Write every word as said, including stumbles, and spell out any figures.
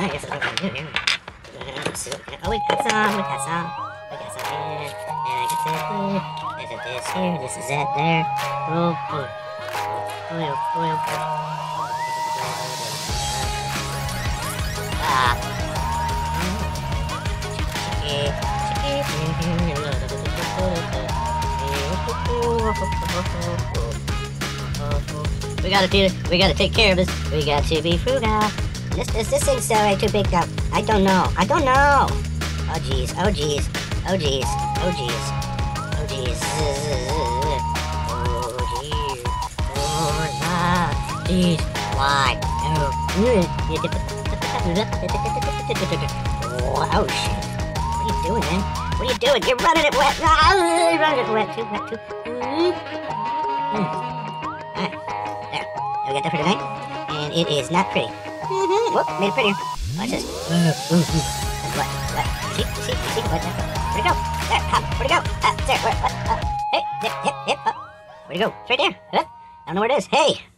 I guess it's okay. Oh, we got some, we got some, we got some here, and I got that here, I got this here, this is that there. Oh, boy. Oh, boy, oh, boy, oh, boy. Ah. Chicky, chicky. We gotta do it, we gotta take care of this, we got to be frugal. This, this, this thing's uh, too big now. I don't know. I don't know. Oh jeez. Oh jeez. Oh jeez. Oh jeez. Oh jeez. Oh jeez. Oh jeez. Why? Oh shit. What are you doing, man? What are you doing? You're running it wet. You're running it wet too. Wet too. Alright. There. We got that for tonight. And it is not pretty. Whoop, made it prettier. Watch this. Ooh, ooh, ooh. What? What? See? See? See? What? Where'd it go? There, hop. Where'd it go? Ah, uh, there. Where? What? Uh, hey, hip, hip, hip. Where'd it go? It's right there. Huh? I don't know where it is. Hey!